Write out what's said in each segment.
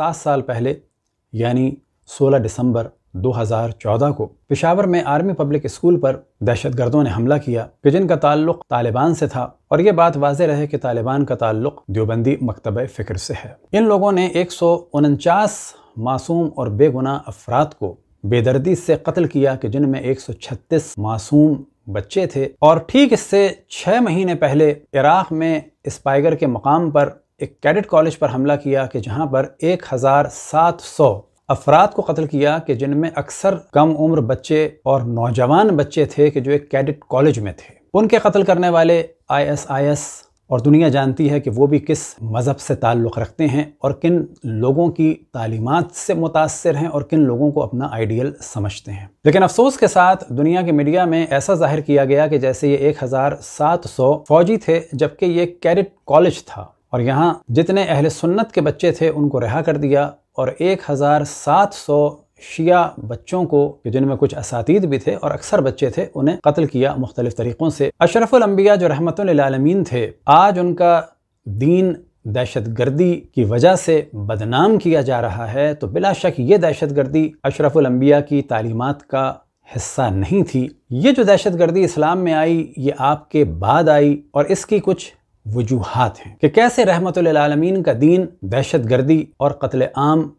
7 साल पहले यानी 16 दिसंबर 2014 को पेशावर में आर्मी पब्लिक स्कूल पर दहशतगर्दों ने हमला किया कि जिनका ताल्लुक़ तालिबान से था और ये बात वाज़ेह रहे कि तालिबान का ताल्लुक़ दियोबंदी मकतब फ़िक्र से है। इन लोगों ने 149 मासूम और बेगुनाह अफराद को बेदर्दी से कत्ल किया कि जिनमें 136 मासूम बच्चे थे। और ठीक इससे 6 महीने पहले इराक में स्पाइगर के मकाम पर एक कैडेट कॉलेज पर हमला किया कि जहाँ पर 1700 अफराद को कत्ल किया कि जिनमें अक्सर कम उम्र बच्चे और नौजवान बच्चे थे कि जो एक कैडेट कॉलेज में थे। उनके कत्ल करने वाले ISIS और दुनिया जानती है कि वो भी किस मज़हब से ताल्लुक़ रखते हैं और किन लोगों की तालीमात से मुतासर हैं और किन लोगों को अपना आइडियल समझते हैं। लेकिन अफसोस के साथ दुनिया के मीडिया में ऐसा जाहिर किया गया कि जैसे ये 1700 फौजी थे जबकि ये कैडेट कॉलेज था और यहाँ जितने अहले सुन्नत के बच्चे थे उनको रिहा कर दिया और 1700 शिया बच्चों को जिनमें कुछ असातीद भी थे और अक्सर बच्चे थे उन्हें कत्ल किया मुख्तलिफ तरीक़ों से। अशरफुल अम्बिया जो रहमतों लिल आलमीन थे आज उनका दीन दहशतगर्दी की वजह से बदनाम किया जा रहा है तो बिला शक ये दहशतगर्दी अशरफुल अम्बिया की तालीमात का हिस्सा नहीं थी। ये जो दहशतगर्दी इस्लाम में आई ये आपके बाद आई और इसकी कुछ वजूहात हैं कि कैसे रहमतुल लिल आलमीन का दीन दहशतगर्दी और कत्ल आम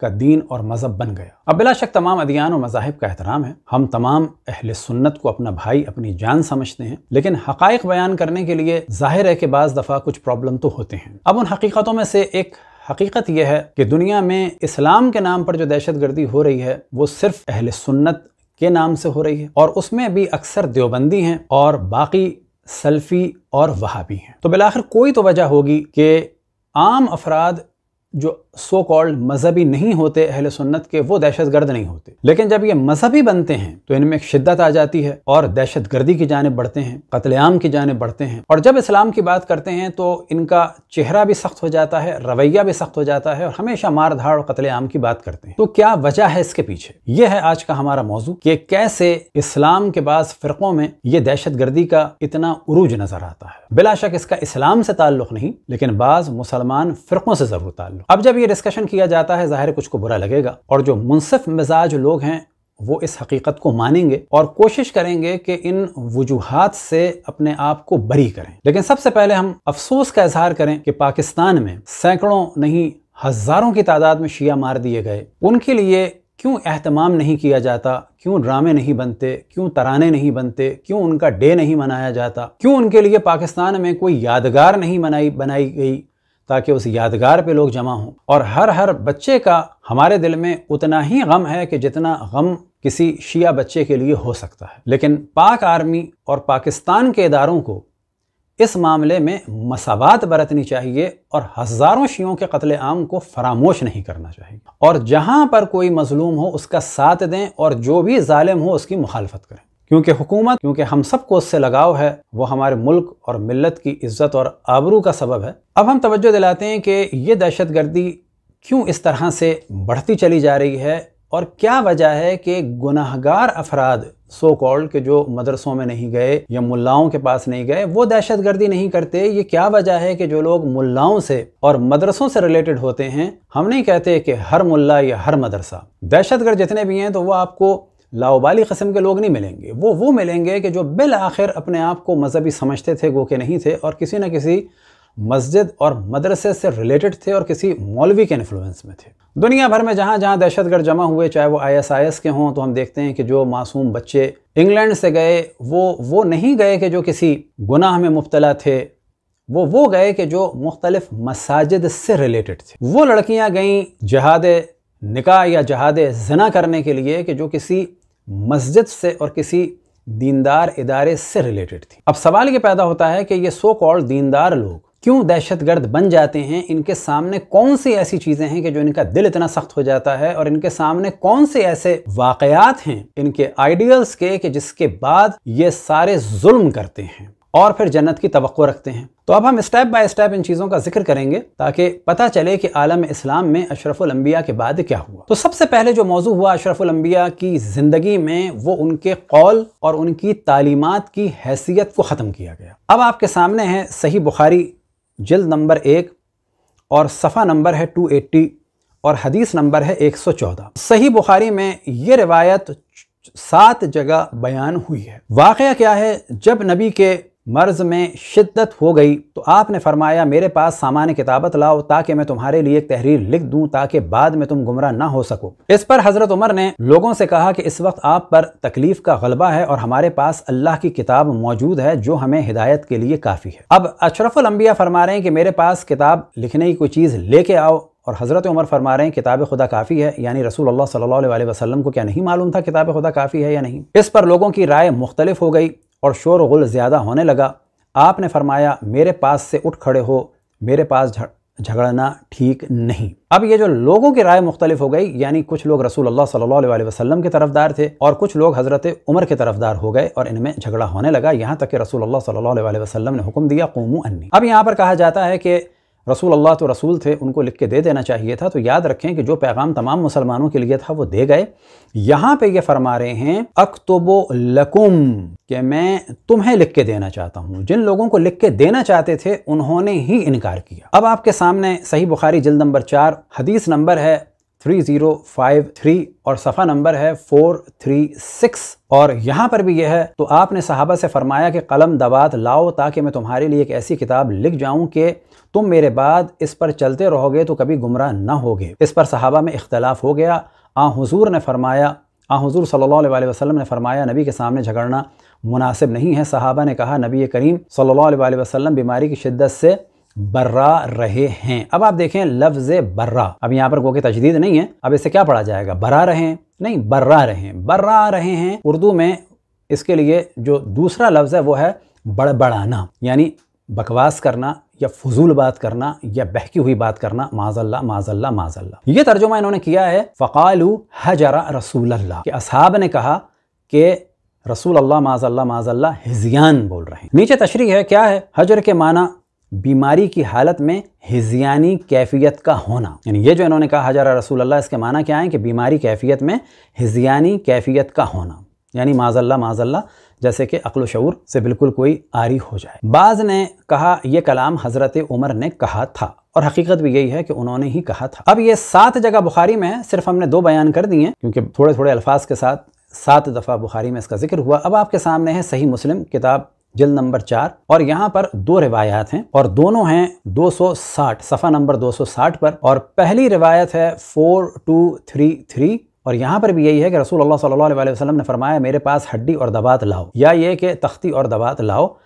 का दीन और मज़हब बन गया। अब बिला शक तमाम अदियान और मज़ाहिब का एहतराम है, हम तमाम अहले सुन्नत को अपना भाई अपनी जान समझते हैं, लेकिन हक़ाइक़ बयान करने के लिए जाहिर है कि बाज़ दफ़ा कुछ प्रॉब्लम तो होते हैं। अब उन हकीक़तों में से एक हकीक़त यह है कि दुनिया में इस्लाम के नाम पर जो दहशतगर्दी हो रही है वो सिर्फ अहले सुन्नत के नाम से हो रही है और उसमें भी अक्सर देवबंदी हैं और बाकी सल्फ़ी और वहाबी हैं। तो बिलाखिर कोई तो वजह होगी कि आम अफराद जो सो कॉल्ड मजहबी नहीं होते अहले सुन्नत के वो दहशतगर्द नहीं होते, लेकिन जब ये मजहबी बनते हैं तो इनमें एक शिद्दत आ जाती है और दहशतगर्दी की जानिब बढ़ते हैं, कत्लेआम की जानिब बढ़ते हैं। और जब इस्लाम की बात करते हैं तो इनका चेहरा भी सख्त हो जाता है, रवैया भी सख्त हो जाता है और हमेशा मार धाड़ और कत्लेआम की बात करते हैं। तो क्या वजह है इसके पीछे, यह है आज का हमारा मौजू कि कैसे इस्लाम के बाद फिरकों में यह दहशतगर्दी का इतना उरूज नजर आता है। बिला शक इसका इस्लाम से ताल्लुक नहीं लेकिन बाज़ मुसलमान फिरकों से ज़रूर ताल्लुक। अब जब ये डिस्कशन किया जाता है ज़ाहिर कुछ को बुरा लगेगा और जो मुनसिफ मिजाज लोग हैं वो इस हकीकत को मानेंगे और कोशिश करेंगे कि इन वजूहात से अपने आप को बरी करें। लेकिन सबसे पहले हम अफसोस का इजहार करें कि पाकिस्तान में सैकड़ों नहीं हज़ारों की तादाद में शिया मार दिए गए, उनके लिए क्यों एहतमाम नहीं किया जाता, क्यों ड्रामे नहीं बनते, क्यों तराने नहीं बनते, क्यों उनका डे नहीं मनाया जाता, क्यों उनके लिए पाकिस्तान में कोई यादगार नहीं बनाई गई ताकि उस यादगार पे लोग जमा हों। और हर बच्चे का हमारे दिल में उतना ही गम है कि जितना गम किसी शिया बच्चे के लिए हो सकता है, लेकिन पाक आर्मी और पाकिस्तान के इदारों को इस मामले में मसावात बरतनी चाहिए और हज़ारों शियों के कत्ले आम को फरामोश नहीं करना चाहिए और जहाँ पर कोई मजलूम हो उसका साथ दें और जो भी जालिम हो उसकी मुखालफत करें, क्योंकि हुकूमत, क्योंकि हम सबको उससे लगाव है, वो हमारे मुल्क और मिल्लत की इज़्ज़त और आबरू का सबब है। अब हम तवज्जो दिलाते हैं कि ये दहशतगर्दी क्यों इस तरह से बढ़ती चली जा रही है और क्या वजह है कि गुनाहगार अफराद सो कॉल्ड के जो मदरसों में नहीं गए या मुल्लाओं के पास नहीं गए वो दहशतगर्दी नहीं करते। ये क्या वजह है कि जो लोग मुल्लाओं से और मदरसों से रिलेटेड होते हैं, हम नहीं कहते कि हर मुल्ला या हर मदरसा, दहशतगर्द जितने भी हैं तो वो आपको लाउबाली कस्म के लोग नहीं मिलेंगे, वो मिलेंगे कि जो बिल आखिर अपने आप को मजहबी समझते थे गो के नहीं थे और किसी न किसी मस्जिद और मदरसे से रिलेटेड थे और किसी मौलवी के इन्फ्लुएंस में थे। दुनिया भर में जहाँ जहाँ दहशतगर्द जमा हुए, चाहे वो ISIS के हों, तो हम देखते हैं कि जो मासूम बच्चे इंग्लैंड से गए वो नहीं गए कि जो किसी गुनाह में मुब्तला थे, वो गए कि जो मुख्तलिफ मसाजिद से रिलेटेड थे। वो लड़कियाँ गईं जहाद निकाह या जहाद जना करने के लिए कि जो किसी मस्जिद से और किसी दीनदार इदारे से रिलेटेड थी। अब सवाल ये पैदा होता है कि ये सो कॉल्ड दीनदार लोग क्यों दहशतगर्द बन जाते हैं, इनके सामने कौन सी ऐसी चीज़ें हैं कि जो इनका दिल इतना सख्त हो जाता है और इनके सामने कौन से ऐसे वाक़यात हैं इनके आइडियल्स के कि जिसके बाद ये सारे जुल्म करते हैं और फिर जन्नत की तवक्को रखते हैं। तो अब हम स्टेप बाय स्टेप इन चीज़ों का जिक्र करेंगे ताकि पता चले कि आलम इस्लाम में अशरफुल अम्बिया के बाद क्या हुआ। तो सबसे पहले जो मौजू हुआ अशरफुल अम्बिया की ज़िंदगी में, वो उनके कौल और उनकी तालीमात की हैसियत को ख़त्म किया गया। अब आपके सामने है सही बुखारी जल्द नंबर 1 और सफ़ा नंबर है 280 और हदीस नंबर है 114। सही बुखारी में ये रिवायत 7 जगह बयान हुई है। वाक़या क्या है, जब नबी के मर्ज़ में शिद्दत हो गई तो आपने फरमाया मेरे पास सामान किताबत लाओ ताकि मैं तुम्हारे लिए एक तहरीर लिख दूं ताकि बाद में तुम गुमराह ना हो सको। इस पर हज़रत उमर ने लोगों से कहा कि इस वक्त आप पर तकलीफ़ का गलबा है और हमारे पास अल्लाह की किताब मौजूद है जो हमें हिदायत के लिए काफ़ी है। अब अशरफुल अम्बिया फरमा रहे हैं कि मेरे पास किताब लिखने की कोई चीज़ लेके आओ और हज़रत उमर फरमा रहे हैं किताब खुदा काफ़ी है, यानी रसूल अल्लाह सल्लल्लाहु अलैहि वसल्लम को क्या नहीं मालूम था किताब खुदा काफ़ी है या नहीं। इस पर लोगों की राय मुख्तलिफ हो गई और शोर गुल ज़्यादा होने लगा। आपने फरमाया मेरे पास से उठ खड़े हो, मेरे पास झगड़ना ठीक नहीं। अब ये जो लोगों की राय मुख्तलिफ हो गई, यानी कुछ लोग रसूल अल्लाह सल्लल्लाहु अलैहि वसल्लम के तरफदार थे और कुछ लोग हज़रत उमर के तरफदार हो गए और इनमें झगड़ा होने लगा, यहाँ तक कि रसूल अल्लाह सल्लल्लाहु अलैहि वसल्लम ने हुक्म दिया क़ूमू अन्नी। अब यहाँ पर कहा जाता है कि रसूल अल्लाह तो रसूल थे, उनको लिख के दे देना चाहिए था। तो याद रखें कि जो पैगाम तमाम मुसलमानों के लिए था वो दे गए। यहाँ पे ये फरमा रहे हैं अक्तुबो लकुम, कि मैं तुम्हें लिख के देना चाहता हूँ। जिन लोगों को लिख के देना चाहते थे उन्होंने ही इनकार किया। अब आपके सामने सही बुखारी जल्द नंबर 4 हदीस नंबर है 3053 और सफ़ा नंबर है 436 और यहाँ पर भी यह है तो आपने सहाबा से फरमाया कि कलम दवात लाओ ताकि मैं तुम्हारे लिए एक ऐसी किताब लिख जाऊँ कि तुम मेरे बाद इस पर चलते रहोगे तो कभी गुमराह ना होगे। इस पर सहाबा में इख्तलाफ हो गया। आ हुजूर सल्लल्लाहु अलैहि वसल्लम ने फरमाया नबी के सामने झगड़ना मुनासिब नहीं है। सहाबा ने कहा नबी करीम सल्लल्लाहु अलैहि वसल्लम बीमारी की शिद्दत से बर्रा रहे हैं। अब आप देखें लफ्ज़ बर्रा, अब यहाँ पर गो की तजदीद नहीं है। अब इससे क्या पढ़ा जाएगा, बरा रहे नहीं बर्रा रहे, बर्रा रहे हैं। उर्दू में इसके लिए जो दूसरा लफ्ज़ है वो है बड़बड़ाना, यानी बकवास करना या फजूल बात करना या बहकी हुई बात करना। माज़ल्ला माज़ल्ला माज़ल्ला ये तर्जुमा इन्होंने किया है। फ़क़ालू हजरा रसूलल्लाह, के असहाब ने कहा कि रसूल अल्लाह माज़ल्ला माज़ल्ला हिज़ियान बोल रहे हैं। नीचे तशरीह है क्या है, हजर के माना बीमारी की हालत में हिज़ियानी कैफियत का होना, यानी ये जो इन्होंने कहा हजरा रसूलल्लाह इसके माना क्या है कि बीमारी कैफियत में हिज़ियानी कैफियत का होना, यानी माज़ल्ला माज़ल्ला जैसे कि अक्ल शऊर से बिल्कुल कोई आरी हो जाए। बाज़ ने कहा यह कलाम हज़रत उमर ने कहा था और हकीकत भी यही है कि उन्होंने ही कहा था। अब ये 7 जगह बुखारी में है, सिर्फ हमने 2 बयान कर दिए क्योंकि थोड़े थोड़े अल्फाज के साथ 7 दफ़ा बुखारी में इसका जिक्र हुआ। अब आपके सामने है सही मुस्लिम किताब जल्द नंबर 4 और यहाँ पर 2 रिवायात हैं और दोनों हैं 260 सफ़ा नंबर 260 पर। और पहली रिवायत है 4233 और यहाँ पर भी यही है कि रसूल अल्लाह सल्लल्लाहु अलैहि वसल्लम ने फरमाया मेरे पास हड्डी और दवात लाओ, या ये कि तख्ती और दवात लाओ,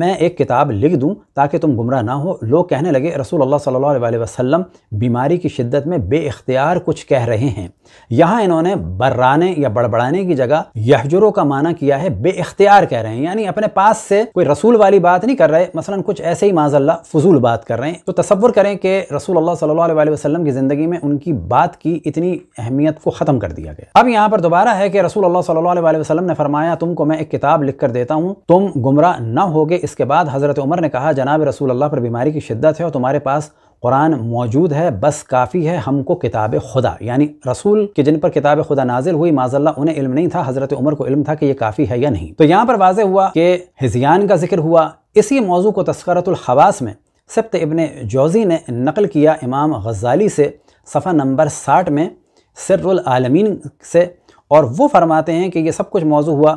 मैं एक किताब लिख दूं ताकि तुम गुमराह ना हो। लोग कहने लगे रसूल अल्लाह सल्लल्लाहु अलैहि वसल्लम बीमारी की शिद्दत में बेइख्तियार कुछ कह रहे हैं। यहाँ इन्होंने बर्राने या बड़बड़ाने की जगह यहजरो का माना किया है, बेइख्तियार कह रहे हैं, यानी अपने पास से कोई रसूल वाली बात नहीं कर रहे, मसलन कुछ ऐसे ही माज़ल्ला फजूल बात कर रहे हैं। तो तसव्वुर करें कि रसूल अल्लाह सल्लल्लाहु अलैहि वसल्लम की ज़िंदगी में उनकी बात की इतनी अहमियत को ख़त्म कर दिया गया। अब यहाँ पर दोबारा है कि रसूल अल्लाह सल्लल्लाहु अलैहि वसल्लम ने फरमाया तुमको मैं एक किताब लिख कर देता हूँ, तुम गुमराह ना हो। इसके बाद हज़रत उमर ने कहा जनाब रसूल अल्लाह पर बीमारी की शिद्दत है और तुम्हारे पास कुरान मौजूद है, बस काफ़ी है हमको किताब खुदा, यानी रसूल के जिन पर किताब खुदा नाजिल हुई माजल्ला उन्हें इल्म नहीं था, हज़रत उमर को इल्म था कि ये काफ़ी है या नहीं। तो यहाँ पर वाज़े हुआ कि हिज़ियान का जिक्र हुआ। इसी मौजू को तज़किरतुल हवास में सिब्त इब्न जौज़ी ने नकल किया इमाम गजाली से सफ़ा नंबर 60 में तारीख़ तबरी से, और वो फरमाते हैं कि यह सब कुछ मौजू हुआ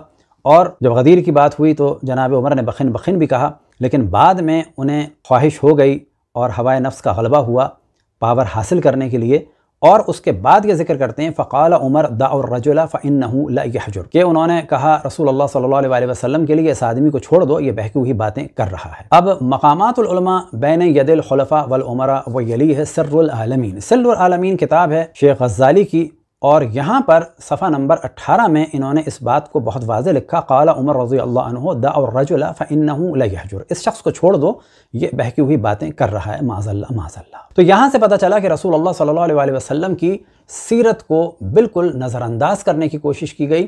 और जब गदीर की बात हुई तो जनाब उमर ने बखिन बखिन भी कहा, लेकिन बाद में उन्हें ख्वाहिश हो गई और हवाए नफ्स का गलबा हुआ पावर हासिल करने के लिए। और उसके बाद ये जिक्र करते हैं फ़क़ाल उमर दाउर रजुला फ़इन्नहु ला यहजुर, के उन्होंने कहा रसूल अल्लाह सल्लल्लाहु अलैहि वसल्लम के लिए इस आदमी को छोड़ दो, ये बहकी हुई बातें कर रहा है। अब मकामातुल उलमा बैन यदलखल्फ़ा व यली है सर्रुल आलमीन, सर्रुल आलमीन किताब है शेख गज़ाली की और यहाँ पर सफ़ा नंबर 18 में इन्होंने इस बात को बहुत वाज़े लिखा क़ाला उमर रज़ी अल्लाह अन्हु दाउर्रजुला फ़इन्नहु ला यहजुर, इस शख्स को छोड़ दो ये बहकी हुई बातें कर रहा है माज़ल्ला माज़ल्ला। तो यहाँ से पता चला कि रसूल अल्लाह सल्लल्लाहु अलैहि वसल्लम की सीरत को बिल्कुल नज़रअंदाज करने की कोशिश की गई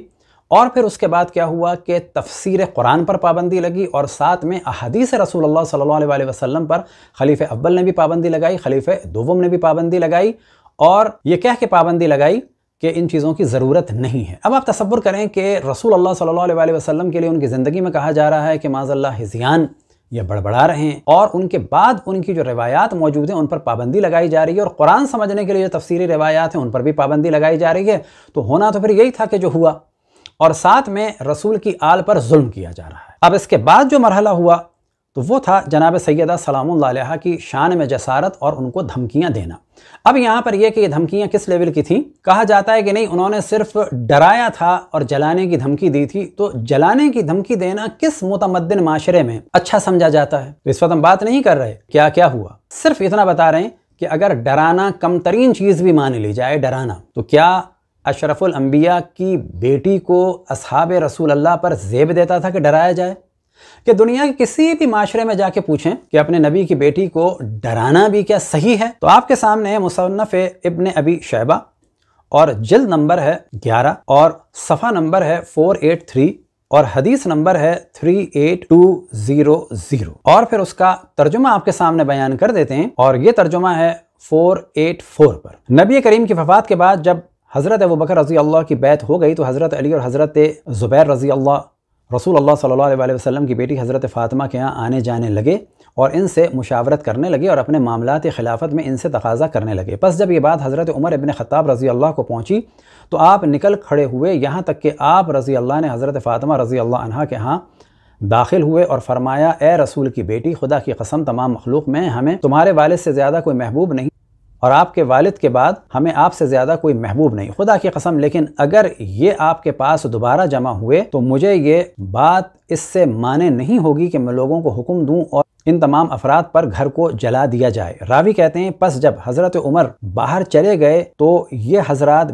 और फिर उसके बाद क्या हुआ कि तफसीर कुरान पर पाबंदी लगी और साथ में अहादीस रसूल अल्लाह सल्लल्लाहु अलैहि वसल्लम पर खलीफे अव्वल ने भी पाबंदी लगाई, खलीफे दोम ने भी पाबंदी लगाई और ये कह के पाबंदी लगाई कि इन चीज़ों की ज़रूरत नहीं है। अब आप तसव्वुर करें कि रसूल अल्लाह सल्लल्लाहु अलैहि वसल्लम के लिए उनकी ज़िंदगी में कहा जा रहा है कि माज़ल्लाह हिज़ियान या बड़बड़ा रहे हैं, और उनके बाद उनकी जो रिवायात मौजूद हैं उन पर पाबंदी लगाई जा रही है, और कुरान समझने के लिए जो तफसीरी रिवायात हैं उन पर भी पाबंदी लगाई जा रही है। तो होना तो फिर यही था कि जो हुआ, और साथ में रसूल की आल पर जुल्म किया जा रहा है। अब इसके बाद जो मरहला हुआ तो वो था जनाब सैयदा सलामुल्लाह अलैहा की शान में जसारत और उनको धमकियाँ देना। अब यहाँ पर यह कि ये धमकियाँ किस लेवल की थीं, कहा जाता है कि नहीं उन्होंने सिर्फ डराया था और जलाने की धमकी दी थी। तो जलाने की धमकी देना किस मुतमद्दिन माशरे में अच्छा समझा जाता है? तो इस वक्त हम बात नहीं कर रहे क्या क्या हुआ, सिर्फ इतना बता रहे हैं कि अगर डराना कमतरीन चीज़ भी मान ली जाए डराना, तो क्या अशरफुल अम्बिया की बेटी को असहाब रसूल अल्लाह पर ज़ेब देता था कि डराया जाए? कि दुनिया के किसी भी माशरे में जाके पूछें कि अपने नबी की बेटी को डराना भी क्या सही है? तो आपके सामने है मुसन्नफ़ इब्न अबी शैबा, और जिल्द नंबर है 11 और सफ़ा नंबर है 483 और हदीस नंबर है 38200। और फिर उसका तर्जुमा आपके सामने बयान कर देते हैं, और ये तर्जुमा है 484 पर। नबी करीम की वफ़ात के बाद जब हज़रत अबू बकर रज़ी अल्लाह की बैत हो गई तो हज़रत अली और हज़रत ज़ुबैर रज़ी अल्लाह रसूल अल्लाह सल्लल्लाहु अलैहि वसल्लम की बेटी हज़रत फ़ातिमा के यहाँ आने जाने लगे और इनसे मुशावरत करने लगे और अपने मामलात खिलाफत में इनसे तकाजा करने लगे। बस जब ये बात हज़रत उमर इब्न ख़त्ताब रज़ी अल्लाह को पहुँची तो आप निकल खड़े हुए, यहाँ तक कि आप रज़ी अल्लाह ने हज़रत फ़ातिमा रज़ी अल्लाह अन्हा के यहाँ दाखिल हुए और फरमाया, ए रसूल की बेटी, खुदा की कसम तमाम मखलूक में हमें तुम्हारे वालिद से ज़्यादा कोई महबूब नहीं और आपके वालिद के बाद हमें आपसे ज़्यादा कोई महबूब नहीं, खुदा की कसम। लेकिन अगर ये आपके पास दोबारा जमा हुए तो मुझे ये बात इससे माने नहीं होगी कि मैं लोगों को हुक्म दूं और इन तमाम अफराद पर घर को जला दिया जाए। रावी कहते हैं, बस जब हज़रत उमर बाहर चले गए तो ये हज़रात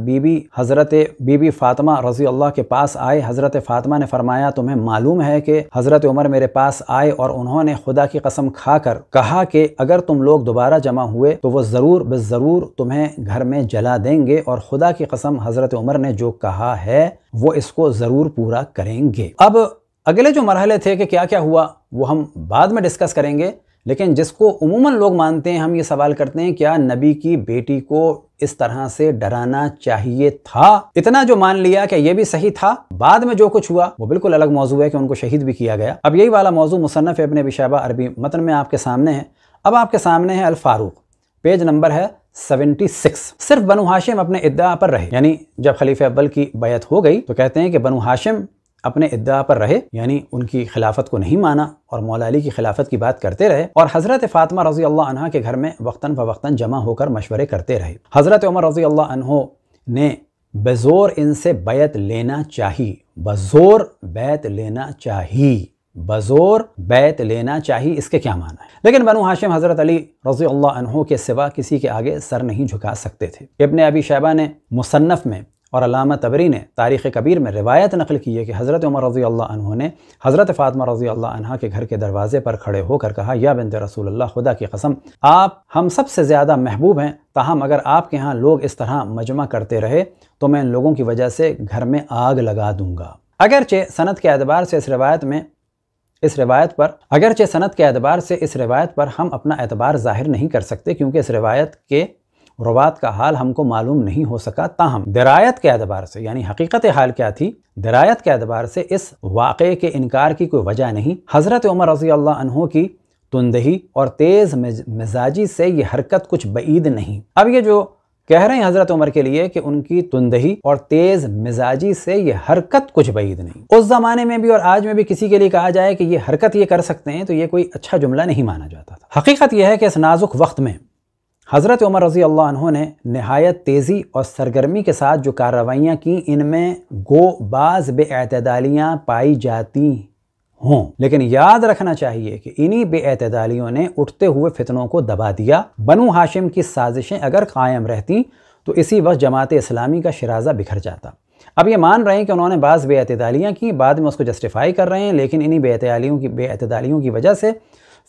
हज़रत बीबी फ़ातिमा रज़ी अल्लाह के पास आए। हज़रत फ़ातिमा ने फरमाया, तुम्हें मालूम है कि हज़रत उमर मेरे पास आए और उन्होंने खुदा की कसम खाकर कहा कि अगर तुम लोग दोबारा जमा हुए तो वो ज़रूर बज़रूर तुम्हें घर में जला देंगे, और खुदा की कसम हज़रत उमर ने जो कहा है वो इसको ज़रूर पूरा करेंगे। अब अगले जो मरहले थे कि क्या क्या हुआ वो हम बाद में डिस्कस करेंगे, लेकिन जिसको उमूमन लोग मानते हैं, हम ये सवाल करते हैं क्या नबी की बेटी को इस तरह से डराना चाहिए था? इतना जो मान लिया कि ये भी सही था। बाद में जो कुछ हुआ वो बिल्कुल अलग मौजू है कि उनको शहीद भी किया गया। अब यही वाला मौजू मुसन्नफ़ इब्न अबी शैबा अरबी मतन में आपके सामने है। अब आपके सामने है अल-फारूक, पेज नंबर है 76। सिर्फ बनु हाशिम अपने इद्दा पर रहे, यानी जब खलीफा अव्वल की बैत हो गई तो कहते हैं कि बनु हाशिम अपने इद्दा पर रहे, यानी उनकी खिलाफत को नहीं माना और मौला अली की खिलाफत की बात करते रहे, और हज़रत फ़ातिमा रज़ी अल्लाह अन्हा के घर में वक्तन फ़वक्तन जमा होकर मशवरे करते रहे। हज़रत उमर रज़ी अल्लाह अन्हो ने बज़ोर इनसे बैत लेना चाहिए, बज़ोर बैत लेना चाहिए, बज़ोर बैत लेना चाहिए, इसके क्या माना है? लेकिन बनु हाशिम हज़रत अली रज़ी अल्लाह अन्हो के सिवा किसी के आगे सर नहीं झुका सकते थे। इब्न अबी शैबा ने मुसन्नफ़ में और अलामा तबरी ने तारीख़ कबीर में रिवायत नकल की है कि हज़रत उमर रज़ी अल्लाह अन्हु ने हज़रत फ़ातिमा रज़ी अल्लाह अन्हा के घर के दरवाज़े पर खड़े होकर कहा, या बिन्त रसूलल्लाह, खुदा की कसम आप हम सबसे ज़्यादा महबूब हैं, ताहम अगर आपके यहाँ लोग इस तरह मजमा करते रहे तो मैं इन लोगों की वजह से घर में आग लगा दूँगा। अगरचे सनत के एतबार से इस रिवायत पर हम अपना एतबार ज़ाहिर नहीं कर सकते क्योंकि इस रिवायत के रवात का हाल हमको मालूम नहीं हो सका, ताहम दरायत के अतबार से, यानी हकीकत हाल क्या थी, दरायत के अतबार से इस वाक़े के इनकार की कोई वजह नहीं। हज़रत उमर रज़ी अल्लाह अन्हो की तुंदही और तेज़ मिजाजी से ये हरकत कुछ बईद नहीं। अब ये जो कह रहे हैं हज़रत उमर के लिए कि उनकी तुंदही और तेज़ मिजाजी से ये हरकत कुछ बईद नहीं, उस ज़माने में भी और आज में भी किसी के लिए कहा जाए कि ये हरकत ये कर सकते हैं तो ये कोई अच्छा जुमला नहीं माना जाता था। हकीकत यह है कि इस नाजुक वक्त में हज़रत उमर रज़ी अल्लाह अन्हो ने नहायत तेज़ी और सरगर्मी के साथ जो कार्रवाइयाँ की इनमें गो बाज बेअतदालियाँ पाई जाती हों, लेकिन याद रखना चाहिए कि इन्हीं बेअतदालियों ने उठते हुए फितनों को दबा दिया। बनु हाशिम की साजिशें अगर कायम रहती तो इसी वक्त जमात इस्लामी का शराज़ा बिखर जाता। अब ये मान रहे हैं कि उन्होंने बाज़ बेअतदालियाँ की, बाद में उसको जस्टिफाई कर रहे हैं, लेकिन इन्हीं बेअतदालियों की वजह से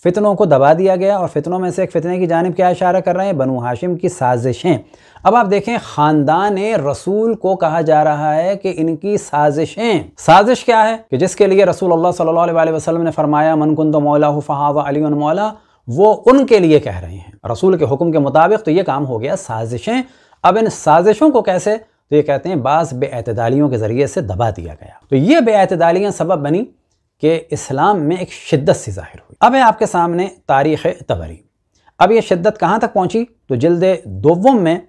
फ़ितनों को दबा दिया गया, और फितनों में से एक फ़ितने की जानिब क्या इशारा कर रहे हैं? बनु हाशिम की साजिशें। अब आप देखें, ख़ानदान रसूल को कहा जा रहा है कि इनकी साजिशें। साजिश क्या है कि जिसके लिए रसूल अल्लाह सल्लल्लाहु अलैहि वसल्लम ने फरमाया, मन कुन तो मौलाहु फ़हावा अलीउन मौला, वो उनके लिए कह रहे हैं रसूल के हुक्म के मुताबिक। तो ये काम हो गया साजिशें। अब इन साजिशों को कैसे, तो ये कहते हैं बाज़ बेअतदालियों के ज़रिए से दबा दिया गया। तो ये बेअतदालियाँ सबब बनी कि इस्लाम में एक शिद्दत सी ज़ाहिर हुई। अब है आपके सामने तारीख़ तबरी। अब ये शिद्दत कहाँ तक पहुँची तो जिल्द दोवम में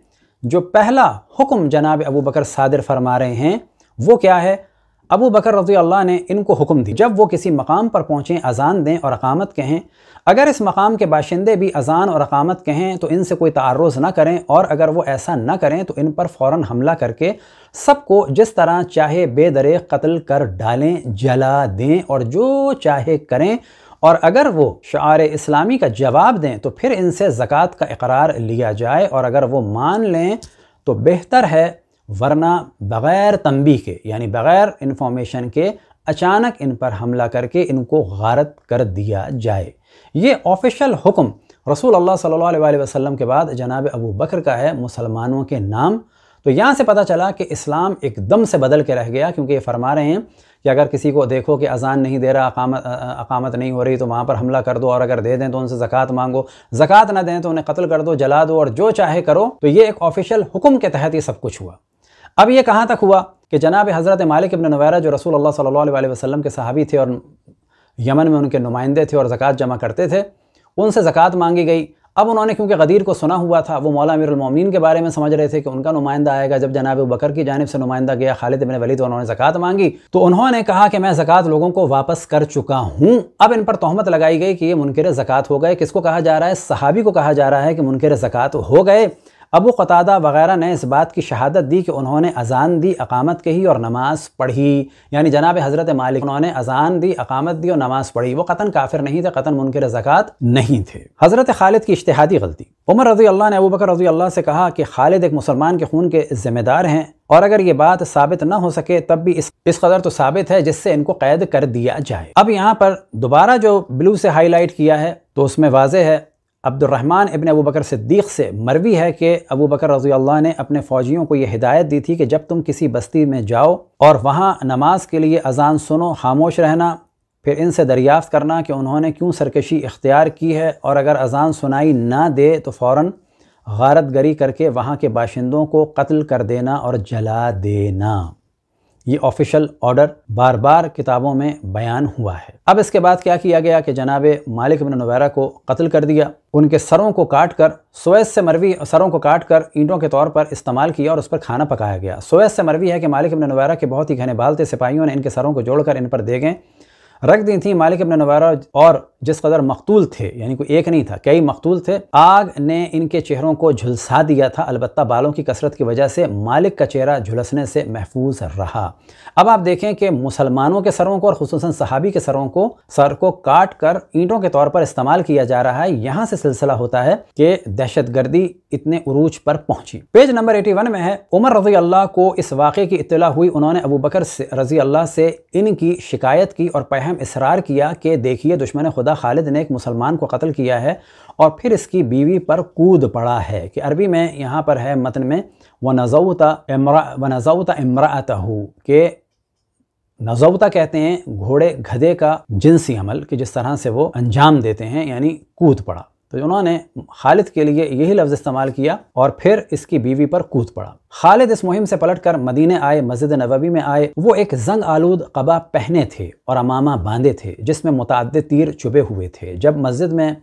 जो पहला हुक्म जनाब अबू बकर सादिर फरमा रहे हैं वो क्या है, अबू बकर रज़ी अल्लाह ने इनको हुक्म दी जब वो किसी मकाम पर पहुँचें अज़ान दें और अकामत कहें, अगर इस मकाम के बाशिंदे भी अज़ान और अकामत कहें तो इनसे कोई तारुज़ ना करें, और अगर वो ऐसा ना करें तो इन पर फ़ौरन हमला करके सबको जिस तरह चाहे बेदरे कत्ल कर डालें, जला दें और जो चाहे करें, और अगर वो शार इस्लामी का जवाब दें तो फिर इनसे ज़कात का इकरार लिया जाए, और अगर वो मान लें तो बेहतर है, वरना बग़ैर तंबी के यानी बग़ैर इन्फॉर्मेशन के अचानक इन पर हमला करके इनको गारत कर दिया जाए। ये ऑफिशियल हुक्म रसूल अल्लाह सल्लल्लाहु अलैहि वसल्लम के बाद जनाब अबू बकर का है मुसलमानों के नाम। तो यहाँ से पता चला कि इस्लाम एकदम से बदल के रह गया, क्योंकि ये फरमा रहे हैं कि अगर किसी को देखो कि अज़ान नहीं दे रहा, अकामत नहीं हो रही तो वहाँ पर हमला कर दो, और अगर दे दें तो उनसे ज़कात मांगो, ज़कात ना दें तो उन्हें कत्ल कर दो, जला दो और जो चाहे करो। तो ये एक ऑफिशियल हुक्म के तहत ये सब कुछ हुआ। अब ये कहाँ तक हुआ कि जनाब हज़रत मालिक इब्न नुवेरा जो रसूल अल्लाह सल्लल्लाहु अलैहि वसल्लम के सहाबी थे और यमन में उनके नुमाइंदे थे और ज़कात जमा करते थे, उनसे ज़कात मांगी गई। अब उन्होंने क्योंकि गदीर को सुना हुआ था, वो मौला अमीरुल मोमिनीन के बारे में समझ रहे थे कि उनका नुमाइंदा आएगा। जब जनाब अबू बकर की जानिब से नुमाइंदा गया खालिद इब्न वलीद, उन्होंने ज़कात मांगी तो उन्होंने कहा कि मैं ज़कात लोगों को वापस कर चुका हूँ। अब इन पर तोहमत लगाई गई कि ये मुनकिर ज़कात हो गए। किसको कहा जा रहा है? सहाबी को कहा जा रहा है कि मुनकिर ज़कात हो गए। अबू क़तादा वगैरह ने इस बात की शहादत दी कि उन्होंने अज़ान दी, अकामत कही और नमाज़ पढ़ी। यानी जनाब हज़रत मालिक उन्होंने अज़ान दी, अकामत दी और नमाज़ पढ़ी। वो कतन काफिर नहीं थे, कतन मुनकिर ज़कात नहीं थे। हज़रत खालिद की इज्तिहादी गलती। उमर रज़ी अल्लाह ने अबू बकर रज़ी अल्लाह से कहा कि खालिद एक मुसलमान के खून के ज़िम्मेदार हैं, और अगर ये बात साबित ना हो सके तब भी इस कदर तो साबित है जिससे इनको कैद कर दिया जाए। अब यहाँ पर दोबारा जो ब्लू से हाईलाइट किया है तो उसमें वाज़ेह है अब्दुर्रहमान इब्न अबू बकर सिद्दीक़ से मरवी है कि अबू बकर रज़ी अल्लाह ने अपने फ़ौजियों को यह हिदायत दी थी कि जब तुम किसी बस्ती में जाओ और वहाँ नमाज के लिए अज़ान सुनो, खामोश रहना, फिर इनसे दरियाफ़त करना कि उन्होंने क्यों सरकशी इख्तियार की है, और अगर अज़ान सुनाई ना दे तो फ़ौरन गारतगरी करके वहाँ के बाशिंदों को कत्ल कर देना और जला देना। ये ऑफिशियल ऑर्डर बार बार किताबों में बयान हुआ है। अब इसके बाद क्या किया गया कि जनाब मालिक इब्न नुवेरा को कत्ल कर दिया, उनके सरों को काट कर सुएस से मरवी, सरों को काट कर ईंटों के तौर पर इस्तेमाल किया और उस पर खाना पकाया गया। सुएस से मरवी है कि मालिक इब्न नुवेरा के बहुत ही घने बाल थे, सिपाहियों ने इनके सरों को जोड़कर इन पर देगें रख दी थी। मालिक इब्न नुवेरा और जिस कदर मकतूल थे, यानी कोई एक नहीं था, कई मकतूल थे, आग ने इनके चेहरों को झुलसा दिया था। अलबत्ता बालों की कसरत की वजह से मालिक का चेहरा झुलसने से महफूज रहा। अब आप देखें कि मुसलमानों के सरों को और खुसूसन सहाबी के सर को काट कर ईंटों के तौर पर इस्तेमाल किया जा रहा है। यहाँ से सिलसिला होता है कि दहशतगर्दी इतने उरूज पर पहुंची। पेज नंबर 81 में है, उमर रज़ी अल्लाह को इस वाक़े की इत्तला हुई, उन्होंने अबू बकर रज़ी अल्लाह से इनकी शिकायत की और पहम इसरार किया कि देखिए दुश्मन खुदा खालिद ने एक मुसलमान को कत्ल किया है और फिर इसकी बीवी पर कूद पड़ा है, कि अरबी में यहाँ पर है मतन में वनज़ौता इम्राअतहू, के नज़ौता कहते हैं घोड़े गधे का जिनसी अमल कि जिस तरह से वो अंजाम देते हैं, यानी कूद पड़ा। तो उन्होंने खालिद के लिए यही लफ्ज़ इस्तेमाल किया और फिर इसकी बीवी पर कूद पड़ा। खालिद इस मुहिम से पलटकर मदीने आए, मस्जिद नबवी में आए। वो एक जंग आलूद कबा पहने थे और अमामा बांधे थे जिसमें मुतअद्दिद तीर चुभे हुए थे। जब मस्जिद में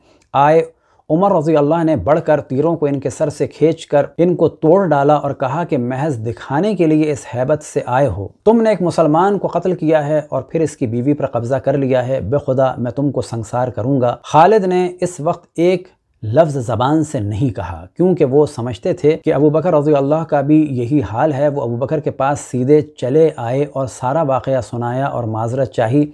आए उमर रज़ी अल्लाह ने बढ़कर तीरों को इनके सर से खींचकर इनको तोड़ डाला और कहा कि महज दिखाने के लिए इस हैबत से आए हो, तुमने एक मुसलमान को कत्ल किया है और फिर इसकी बीवी पर कब्ज़ा कर लिया है, बेखुदा मैं तुमको संसार करूँगा। खालिद ने इस वक्त एक लफ्ज़ ज़बान से नहीं कहा, क्योंकि वो समझते थे कि अबू बकर रज़ी अल्लाह का भी यही हाल है। वो अबू बकर के पास सीधे चले आए और सारा वाक़या सुनाया और माजरत चाही।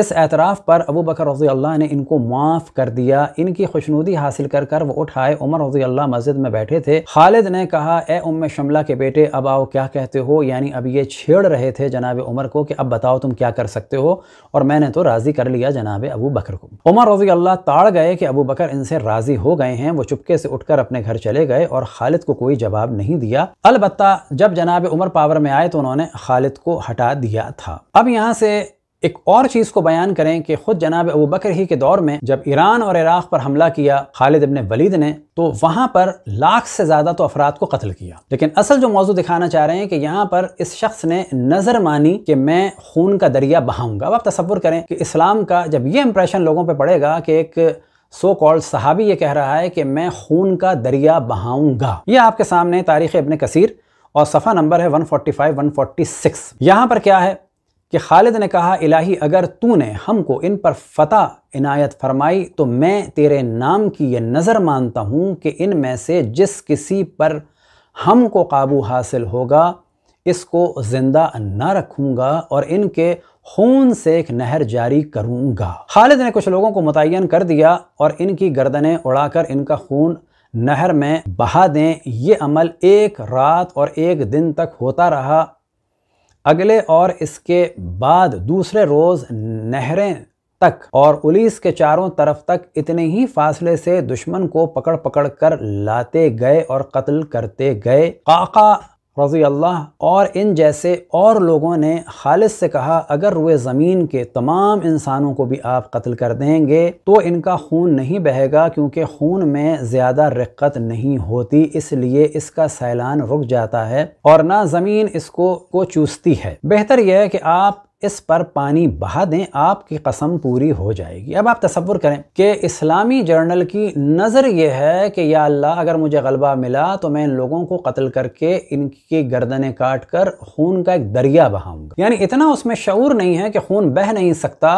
इस एतराफ़ पर अबू बकर रज़ी अल्लाह ने इनको माफ़ कर दिया। इनकी खुशनुदी हासिल कर कर वो उठाए। उमर रज़ी अल्लाह मस्जिद में बैठे थे। खालिद ने कहा, ए उम्मे शमला के बेटे, अब आओ क्या कहते हो। यानी अब ये छेड़ रहे थे जनाब उमर को कि अब बताओ तुम क्या कर सकते हो, और मैंने तो राज़ी कर लिया जनाब अबू बकर को। उमर रज़ी अल्लाह ताड़ गए कि अबू बकर इनसे राज़ी हो गए हैं। वो चुपके से उठकर अपने घर चले गए और खालिद को कोई जवाब नहीं दिया। अलबत्ता जब जनाब उमर पावर में आए तो उन्होंने खालिद को हटा दिया था। अब यहाँ से एक और चीज़ को बयान करें कि ख़ुद जनाब अबू बकर ही के दौर में जब ईरान और इराक पर हमला किया खालिद इब्न वलीद ने, तो वहाँ पर 1,00,000 से ज़्यादा तो अफराद को कत्ल किया। लेकिन असल जो मौजू दिखाना चाह रहे हैं कि यहाँ पर इस शख्स ने नज़र मानी कि मैं खून का दरिया बहाऊँगा। अब आप तसव्वुर करें कि इस्लाम का जब ये इम्प्रेशन लोगों पर पड़ेगा कि एक सो कॉल्ड सहाबी ये कह रहा है कि मैं खून का दरिया बहाऊँगा। ये आपके सामने तारीख़ इब्न कसीर और सफ़ा नंबर है 145-146। यहाँ पर क्या है कि खालिद ने कहा, इलाही अगर तूने हमको इन पर फतह इनायत फरमाई तो मैं तेरे नाम की ये नज़र मानता हूँ कि इनमें से जिस किसी पर हमको काबू हासिल होगा इसको ज़िंदा न रखूँगा और इनके खून से एक नहर जारी करूँगा। खालिद ने कुछ लोगों को मुतय्यन कर दिया और इनकी गर्दनें उड़ाकर इनका खून नहर में बहा दें। ये अमल 1 रात और 1 दिन तक होता रहा। अगले और इसके बाद दूसरे रोज़ नहरें तक और पुलिस के चारों तरफ तक इतने ही फासले से दुश्मन को पकड़ पकड़ कर लाते गए और कत्ल करते गए। काका रज़ी अल्लाह और इन जैसे और लोगों ने खालिद से कहा, अगर रुए ज़मीन के तमाम इंसानों को भी आप कत्ल कर देंगे तो इनका खून नहीं बहेगा, क्योंकि खून में ज़्यादा रिक्कत नहीं होती, इसलिए इसका सैलान रुक जाता है और ना ज़मीन इसको चूसती है। बेहतर यह है कि आप इस पर पानी बहा दें, आपकी कसम पूरी हो जाएगी। अब आप तसव्वुर करें कि इस्लामी जर्नल की नज़र यह है कि या अल्लाह, अगर मुझे गलबा मिला तो मैं इन लोगों को कत्ल करके इनकी गर्दनें काट कर खून का एक दरिया बहाऊंगा। यानी इतना उसमें शऊर नहीं है कि खून बह नहीं सकता।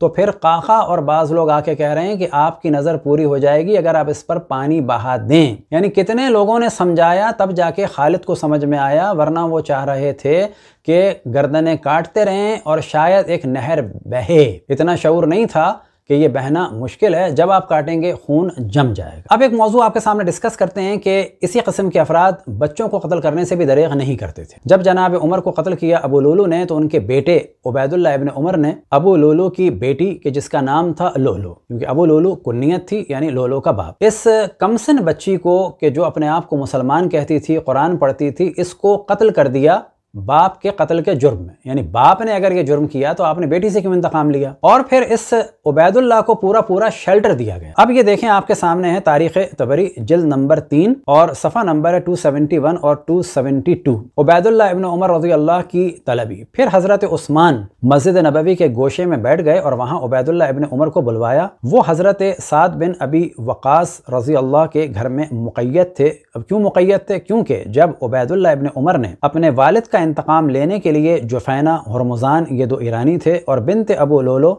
तो फिर काका और बाज़ लोग आके कह रहे हैं कि आपकी नज़र पूरी हो जाएगी अगर आप इस पर पानी बहा दें। यानी कितने लोगों ने समझाया तब जाके खालिद को समझ में आया, वरना वो चाह रहे थे कि गर्दनें काटते रहें और शायद एक नहर बहे। इतना शऊर नहीं था कि ये बहना मुश्किल है, जब आप काटेंगे खून जम जाएगा। अब एक मौजू आपके सामने डिस्कस करते हैं कि इसी कस्म के अफराद बच्चों को कत्ल करने से भी दरेग नहीं करते थे। जब जनाब उमर को कत्ल किया अबू लोलू ने, तो उनके बेटे उबैदुल्लाह इब्न उमर ने अबू लोलू की बेटी के जिसका नाम था लोलू, क्योंकि अबू लोलू कुनियत थी, यानी लोलू का बाप, इस कमसिन बच्ची को कि जो अपने आप को मुसलमान कहती थी, कुरान पढ़ती थी, इसको कत्ल कर दिया बाप के कत्ल के जुर्म में। यानी बाप ने अगर ये जुर्म किया तो आपने बेटी से क्यों इंतकाम लिया? और फिर इस उबैदुल्लाह को पूरा पूरा शेल्टर दिया गया। अब ये देखें, आपके सामने है तारीख़ तबरी जिल्द नंबर 3 और सफ़ा नंबर है 271 और 272। उबैदुल्लाह इब्न उमर रज़ी अल्लाह की तलबी। फिर हज़रत उस्मान मस्जिद नबवी के गोशे में बैठ गए और वहाँ उबैदुल्लाह इब्न उमर को बुलवाया। वो हज़रत साद बिन अबी वक़ास रज़ी अल्लाह के घर में मुक़य्यद थे। अब क्यों मुक़य्यद थे? क्योंकि जब उबैदुल्लाह इब्न उमर ने अपने वालिद का इंतकाम लेने के लिए जुफैना, हर्मुजान, ये 2 ईरानी थे, और बिनते अबू लोलो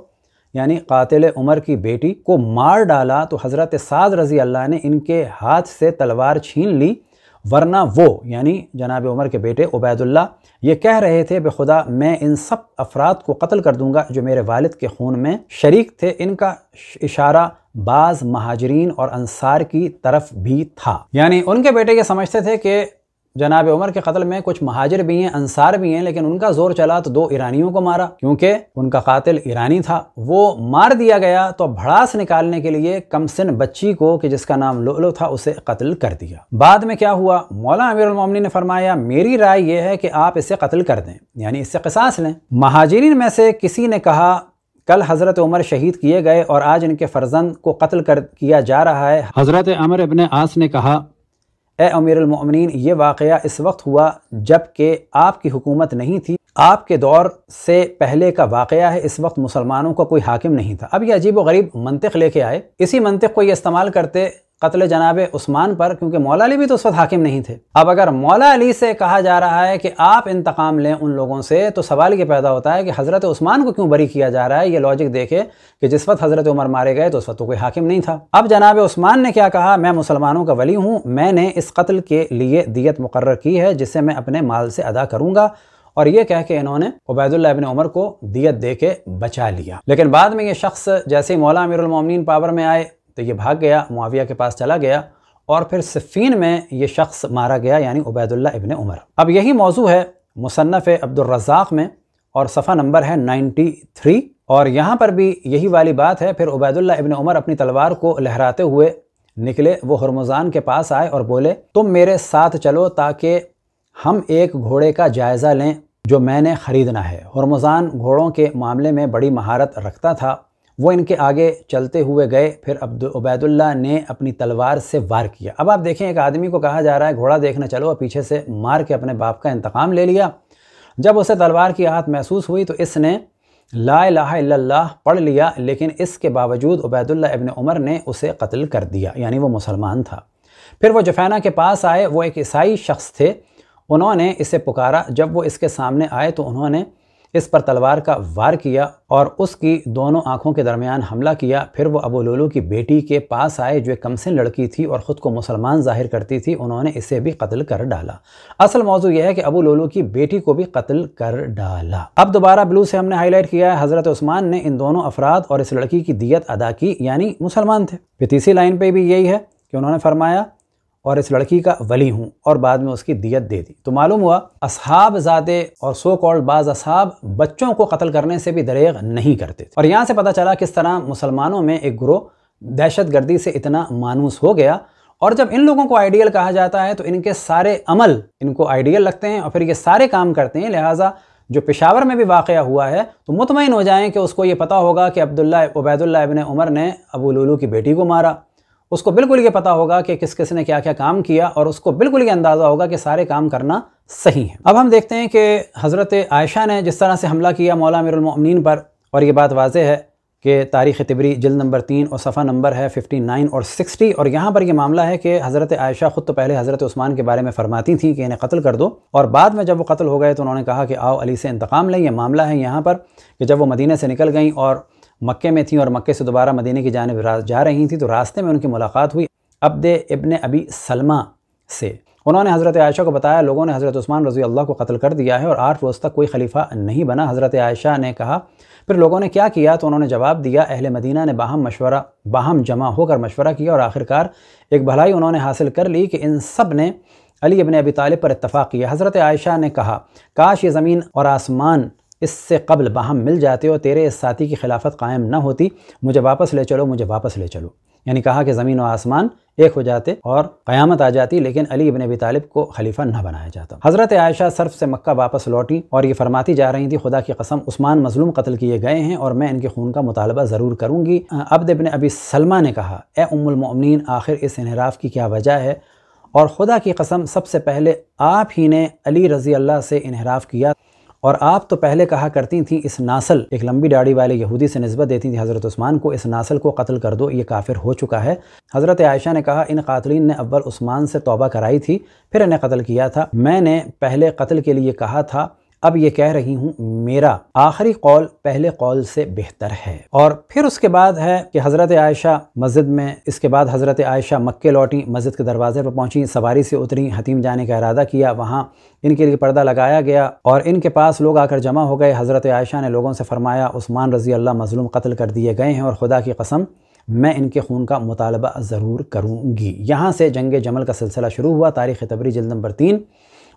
यानी कातिल उमर की बेटी को मार डाला तो हज़रत साद रज़ी अल्लाह ने इनके हाथ से तलवार छीन ली, वरना वो यानी जनाब उमर के बेटे उबैदुल्लाह ये कह रहे थे, बेखुदा मैं इन सब अफराद को कत्ल कर दूंगा जो मेरे वालिद के खून में शरीक थे। इनका इशारा बाज़ महाजरीन और अंसार की तरफ भी था। यानी उनके बेटे ये समझते थे कि जनाब उमर के कत्ल में कुछ महाजिर भी हैं, अंसार भी हैं, लेकिन उनका जोर चला तो 2 ईरानियों को मारा। क्योंकि उनका कातिल ईरानी था, वो मार दिया गया तो भड़ास निकालने के लिए कमसिन बच्ची को कि जिसका नाम लोलो था उसे कत्ल कर दिया। बाद में क्या हुआ? मौला अमीरुल मोमिनीन ने फरमाया, मेरी राय यह है कि आप इसे कत्ल कर दें, यानी इससे क़िसास लें। महाजिरीन में से किसी ने कहा, कल हज़रत उमर शहीद किए गए और आज इनके फर्जंद को कत्ल किया जा रहा है। हज़रत अमर इब्न आस ने कहा, ए अमीरुल मोमिनीन, ये वाक़या इस वक्त हुआ जबकि आपकी हुकूमत नहीं थी, आपके दौर से पहले का वाक़या है, इस वक्त मुसलमानों का कोई हाकिम नहीं था। अब ये अजीब व गरीब मंतिक लेके आए, इसी मंतिक को ये इस्तेमाल करते कत्ल जनाब उस्मान पर, क्योंकि मौला अली भी तो उस वक्त हाकिम नहीं थे। अब अगर मौला अली से कहा जा रहा है कि आप इंतकाम लें उन लोगों से, तो सवाल ये पैदा होता है कि हज़रत उस्मान को क्यों बरी किया जा रहा है? ये लॉजिक देखे कि जिस वक्त हज़रत उमर मारे गए तो उस वक्त तो कोई हाकिम नहीं था। अब जनाब उस्मान ने क्या कहा, मैं मुसलमानों का वली हूँ, मैंने इस कत्ल के लिए दियत मुकर्रर की है जिसे मैं अपने माल से अदा करूँगा, और ये कह के इन्होंने उबैदुल्लाह इब्न उमर को दियत दे के बचा लिया। लेकिन बाद में ये शख्स जैसे ही मौला अमीरुल मोमिनीन पावर में आए तो ये भाग गया, मुआविया के पास चला गया और फिर सिफ़ीन में ये शख्स मारा गया, यानी उबैदुल्लाह इब्न उमर। अब यही मौजू है मुसन्नफ़ अब्दुर्रज़्ज़ाक़ में और सफ़ा नंबर है 93 और यहाँ पर भी यही वाली बात है। फिर उबैदुल्लाह इब्न उमर अपनी तलवार को लहराते हुए निकले, वो हर्मुजान के पास आए और बोले, तुम मेरे साथ चलो ताकि हम एक घोड़े का जायज़ा लें। जो मैंने ख़रीदना है। हर्मुजान घोड़ों के मामले में बड़ी महारत रखता था, वो इनके आगे चलते हुए गए, फिर उबैदुल्लाह ने अपनी तलवार से वार किया। अब आप देखें, एक आदमी को कहा जा रहा है घोड़ा देखने चलो, और पीछे से मार के अपने बाप का इंतकाम ले लिया। जब उसे तलवार की आहत महसूस हुई तो इसने ला इलाहा इल्लल्लाह पढ़ लिया, लेकिन इसके बावजूद उबैदुल्लाह इब्न उमर ने उसे कत्ल कर दिया, यानी वो मुसलमान था। फिर वो जफैना के पास आए, वो एक ईसाई शख्स थे, उन्होंने इसे पुकारा। जब वो इसके सामने आए तो उन्होंने इस पर तलवार का वार किया और उसकी दोनों आँखों के दरमियान हमला किया। फिर वो अबू लोलू की बेटी के पास आए, जो एक कमसिन लड़की थी और ख़ुद को मुसलमान जाहिर करती थी, उन्होंने इसे भी कत्ल कर डाला। असल मौजू यह है कि अबू लोलू की बेटी को भी कत्ल कर डाला। अब दोबारा ब्लू से हमने हाईलाइट किया है, हज़रत उस्मान ने इन दोनों अफराद और इस लड़की की दियत अदा की, यानी मुसलमान थे। फिर तीसरी लाइन पर भी यही है कि उन्होंने फरमाया और इस लड़की का वली हूँ, और बाद में उसकी दियत दे दी। तो मालूम हुआ असहाब ज़ादे और सो कॉल्ड बाज़ असहाब बच्चों को कत्ल करने से भी दरेग नहीं करते थे। और यहाँ से पता चला किस तरह मुसलमानों में एक ग्रोह दहशतगर्दी से इतना मानूस हो गया, और जब इन लोगों को आइडियल कहा जाता है तो इनके सारे अमल इनको आइडियल लगते हैं और फिर ये सारे काम करते हैं। लिहाजा जो पेशावर में भी वाक़या हुआ है तो मुतमईन हो जाएँ कि उसको ये पता होगा कि उबैदुल्लाह इब्न उमर ने अबू लोलू की बेटी को मारा, उसको बिल्कुल ये पता होगा कि किस किसने क्या क्या काम किया, और उसको बिल्कुल ये अंदाज़ा होगा कि सारे काम करना सही है। अब हम देखते हैं कि हज़रत आयशा ने जिस तरह से हमला किया मौला अमीरुल मोमिनीन पर, और ये बात वाज़े है कि तारीख़ तबरी जल्द नंबर 3 और सफ़ा नंबर है 59 और 60। और यहाँ पर यह मामला है कि हज़रत आयशा ख़ुद तो पहले हज़रत उस्मान के बारे में फ़रमाती थी कि इन्हें कत्ल कर दो, और बाद में जब वो कत्ल हो गए तो उन्होंने कहा कि आओ अली से इंतकाम लें। यह मामला है यहाँ पर कि जब वो मदीने से निकल गई और मक्के में थी, और मक्के से दोबारा मदीने की जानिब जा रही थी, तो रास्ते में उनकी मुलाकात हुई अब्दे इब्न अबी सलमा से। उन्होंने हज़रत आयशा को बताया लोगों ने हज़रत उस्मान रज़ी अल्लाह को कत्ल कर दिया है और 8 रोज़ तक कोई खलीफा नहीं बना। हज़रत आयशा ने कहा फिर लोगों ने क्या किया, तो उन्होंने जवाब दिया अहले मदीना ने बाहम जमा होकर मशवरा किया, और आखिरकार एक भलाई उन्होंने हासिल कर ली कि इन सब ने अली इब्न अबी तालिब पर इत्तफ़ाक़ किया। हज़रत आयशा ने कहा काश ये ज़मीन और आसमान इससे कबल बाहम मिल जाते हो, तेरे इस साथी की खिलाफत कायम ना होती, मुझे वापस ले चलो, मुझे वापस ले चलो। यानी कहा कि ज़मीन और आसमान एक हो जाते और क़यामत आ जाती, लेकिन अली इब्न अबी तालिब को खलीफा ना बनाया जाता। हज़रत आयशा सर्फ से मक्का वापस लौटी और ये फरमाती जा रही थी खुदा की कसम उस्मान मज़लूम कत्ल किए गए हैं और मैं इनके खून का मुतालबा ज़रूर करूँगी। अब्द इब्न अबी सलमा ने कहा ए उम्मुल मोमिनीन आखिर इस इनहराफ़ की क्या वजह है, और ख़ुदा की कसम सबसे पहले आप ही ने अली रज़ी अल्लाह से इनहराफ़ किया, और आप तो पहले कहा करती थी इस नासल, एक लंबी दाढ़ी वाले यहूदी से निस्बत देती थी हज़रत उस्मान को, इस नासल को कत्ल कर दो, ये काफिर हो चुका है। हज़रत आयशा ने कहा इन कातलीन ने अव्वल उस्मान से तौबा कराई थी फिर इन्हें कत्ल किया था, मैंने पहले कत्ल के लिए कहा था, अब ये कह रही हूँ मेरा आखिरी कौल पहले कौल से बेहतर है। और फिर उसके बाद है कि हज़रत आयशा मस्जिद में, इसके बाद हज़रत आयशा मक्के लौटी, मस्जिद के दरवाज़े पर पहुँची, सवारी से उतरी, हतीम जाने का इरादा किया, वहाँ इनके लिए पर्दा लगाया गया और इनके पास लोग आकर जमा हो गए। हज़रत आयशा ने लोगों से फरमाया उस्मान रज़ी अल्लाह मज़लूम कत्ल कर दिए गए हैं और ख़ुदा की कसम मैं इनके खून का मुतालबा ज़रूर करूँगी। यहाँ से जंग जमल का सिलसिला शुरू हुआ। तारीख़ तबरी जल्द नंबर 3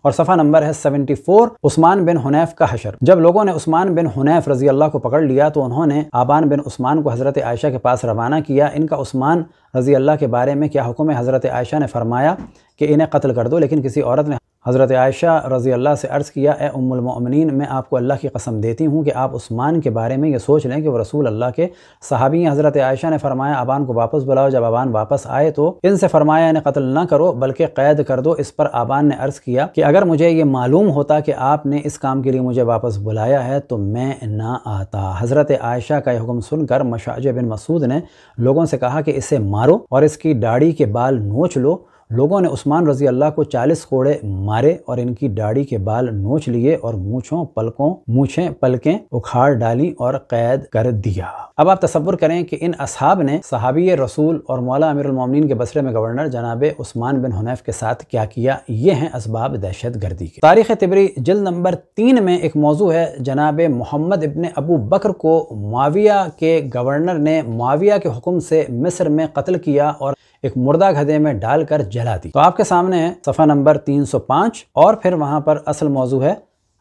और सफ़ा नंबर है 74, उस्मान बिन हुनैफ का हशर। जब लोगों ने उस्मान बिन हुनैफ रज़ी अल्लाह को पकड़ लिया तो उन्होंने आबान बिन उस्मान को हज़रत आयशा के पास रवाना किया। इनका उस्मान रज़ी अल्लाह के बारे में क्या हुक्म है, हज़रत आयशा ने फरमाया कि इन्हें कत्ल कर दो, लेकिन किसी औरत ने हज़रत आयशा रज़ी अल्लाह से अर्ज़ किया ए उम्मुल मोमिनीन मैं आपको अल्लाह की कसम देती हूँ कि आप उस्मान के बारे में ये सोच लें कि वो रसूल अल्लाह के सहाबी हैं। हज़रत आयशा ने फरमाया आबान को वापस बुलाओ। जब आबान वापस आए तो इनसे फरमाया इन्हें कत्ल ना करो बल्कि क़ैद कर दो। इस पर आबान ने अर्ज़ किया कि अगर मुझे ये मालूम होता कि आपने इस काम के लिए मुझे वापस बुलाया है तो मैं ना आता। हज़रत आयशा का यह हुक्म सुनकर मशाजे बिन मसूद ने लोगों से कहा कि इसे मारो और इसकी दाढ़ी के बाल नोच लो। लोगों ने उस्मान रज़ी अल्लाह को 40 कोड़े मारे और इनकी दाढ़ी के बाल नोच लिए और मूँछें पलकें उखाड़ डाली और क़ैद कर दिया। अब आप तसव्वुर करें कि इन असहाब ने सहाबी रसूल और मौला अमीरुल मोमिनीन के बसरे में गवर्नर जनाब उस्मान बिन हुनैफ के साथ क्या किया। ये हैं असबाब दहशत गर्दी के। तारीख़ तिबरी जल्द नंबर 3 में एक मौजू है जनाब मोहम्मद इब्न अबू बकर को मुआविया के गवर्नर ने मुआविया के हुक्म से मिस्र में कत्ल किया और एक मुर्दा गधे में डालकर जला दी। तो आपके सामने है सफ़ा नंबर 305। और फिर वहाँ पर असल मौजू है,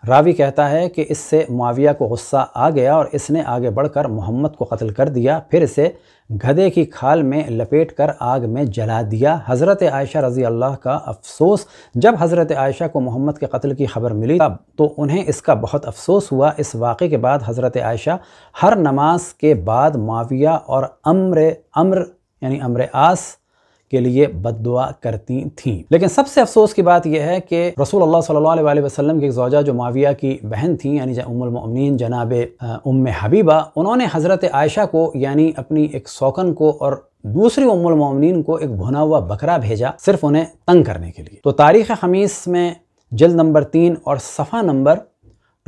रावी कहता है कि इससे मुआविया को गुस्सा आ गया और इसने आगे बढ़कर मोहम्मद को कत्ल कर दिया, फिर इसे गधे की खाल में लपेट कर आग में जला दिया। हज़रत आयशा रज़ी अल्लाह का अफसोस। जब हज़रत आयशा को मोहम्मद के कत्ल की खबर मिली तो उन्हें इसका बहुत अफसोस हुआ। इस वाक़े के बाद हज़रत आयशा हर नमाज के बाद माविया और अम्र आस के लिए बद्दुआ करती थीं। लेकिन सबसे अफसोस की बात यह है कि रसूलुल्लाह सल्लल्लाहु अलैहि वसल्लम की एक ज़ौजा जो माविया की बहन थी यानी उम्मुल मोमिनीन जनाब उम्म हबीबा, उन्होंने हज़रत आयशा को यानी अपनी एक सौकन को और दूसरी उम्मुल मोमिनीन को एक भुना हुआ बकरा भेजा सिर्फ उन्हें तंग करने के लिए। तो तारीख़ ख़मीस में जल्द नंबर 3 और सफ़ा नंबर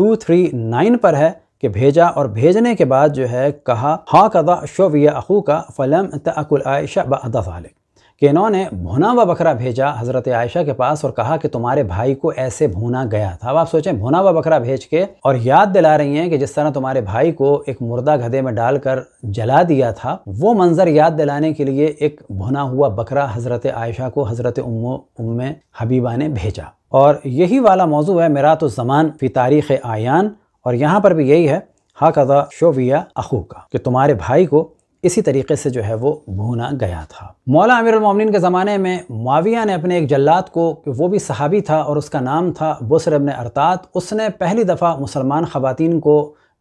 239 पर है कि भेजा और भेजने के बाद जो है कहा हा कदा शोविया अखू का फ़लम तकुल आयशा बदा सालिक कि इन्होंने भुना हुआ बकरा भेजा हज़रत आयशा के पास और कहा कि तुम्हारे भाई को ऐसे भुना गया था। अब आप सोचें, भुना हुआ बकरा भेज के और याद दिला रही हैं कि जिस तरह तुम्हारे भाई को एक मुर्दा गधे में डालकर जला दिया था, वो मंज़र याद दिलाने के लिए एक भुना हुआ बकरा हज़रत आयशा को हज़रत उम्मे हबीबा ने भेजा। और यही वाला मौजू है मिरात ज़मान फी तारीख़ आयान, और यहाँ पर भी यही है हाकज़ा शोविया अखू का कि तुम्हारे भाई को इसी तरीके से जो है वो भूना गया था। मौला अमीरुल मोमिनीन के ज़माने में मुआविया ने अपने एक जल्लाद को, वो भी सहाबी था और उसका नाम था बुसर बिन अरतात, उसने पहली दफ़ा मुसलमान ख़वातीन को